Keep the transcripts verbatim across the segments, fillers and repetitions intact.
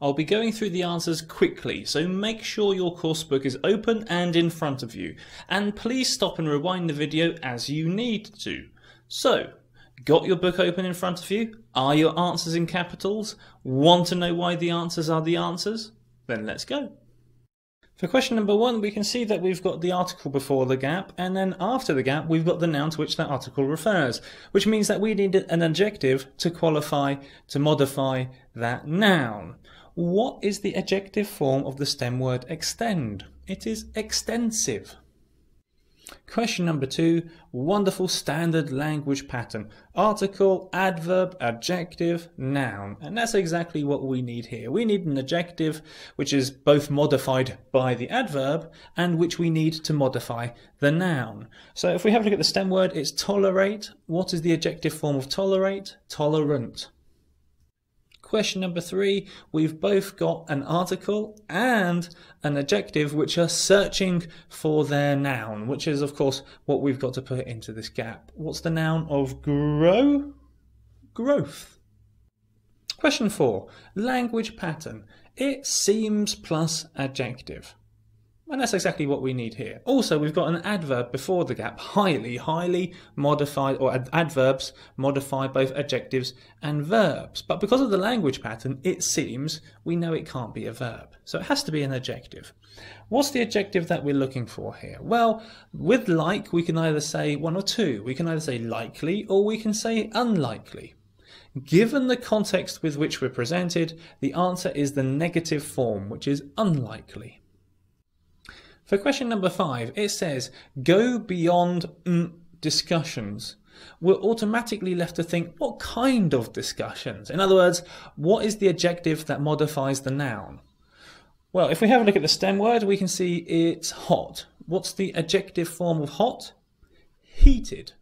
I'll be going through the answers quickly, so make sure your course book is open and in front of you, and please stop and rewind the video as you need to. So, got your book open in front of you? Are your answers in capitals? Want to know why the answers are the answers? Then let's go. For question number one, we can see that we've got the article before the gap, and then after the gap we've got the noun to which that article refers, which means that we need an adjective to qualify, to modify that noun. What is the adjective form of the stem word extend? It is extensive. Question number two, wonderful standard language pattern. Article, adverb, adjective, noun. And that's exactly what we need here. We need an adjective which is both modified by the adverb and which we need to modify the noun. So if we have a look at the stem word, it's tolerate. What is the adjective form of tolerate? Tolerant. Question number three, we've both got an article and an adjective which are searching for their noun, which is of course what we've got to put into this gap. What's the noun of grow? Growth. Question four, language pattern. It seems plus adjective. And that's exactly what we need here. Also, we've got an adverb before the gap. Highly, highly modified, or ad adverbs modify both adjectives and verbs. But because of the language pattern, it seems, we know it can't be a verb. So it has to be an adjective. What's the adjective that we're looking for here? Well, with like, we can either say one or two. We can either say likely, or we can say unlikely. Given the context with which we're presented, the answer is the negative form, which is unlikely. For question number five, it says, go beyond mm, discussions. We're automatically left to think, what kind of discussions? In other words, what is the adjective that modifies the noun? Well, if we have a look at the stem word, we can see it's hot. What's the adjective form of hot? Heated.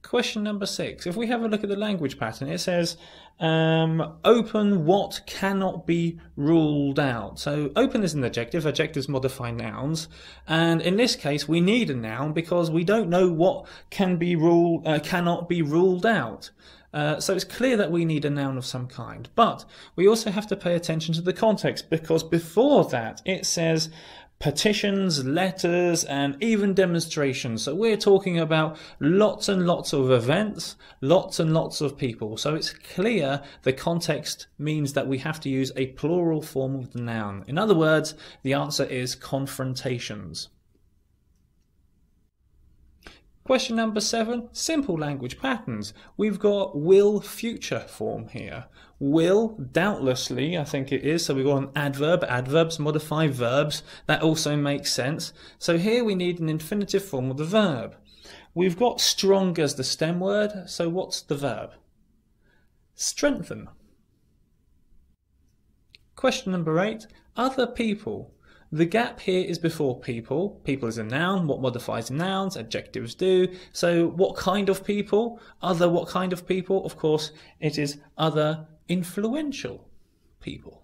Question number six, if we have a look at the language pattern, it says um, open what cannot be ruled out. So open is an adjective, adjectives modify nouns, and in this case we need a noun because we don't know what can be ruled, uh, cannot be ruled out. Uh, so it's clear that we need a noun of some kind, but we also have to pay attention to the context, because before that it says petitions, letters, and even demonstrations. So we're talking about lots and lots of events, lots and lots of people. So it's clear the context means that we have to use a plural form of the noun. In other words, the answer is confrontations. Question number seven, simple language patterns. We've got will future form here. Will, doubtlessly, I think it is. So we've got an adverb, adverbs modify verbs. That also makes sense. So here we need an infinitive form of the verb. We've got strong as the stem word. So what's the verb? Strengthen. Question number eight, other people. The gap here is before people. People is a noun. What modifies nouns? Adjectives do. So what kind of people? Other what kind of people? Of course, it is other influential people.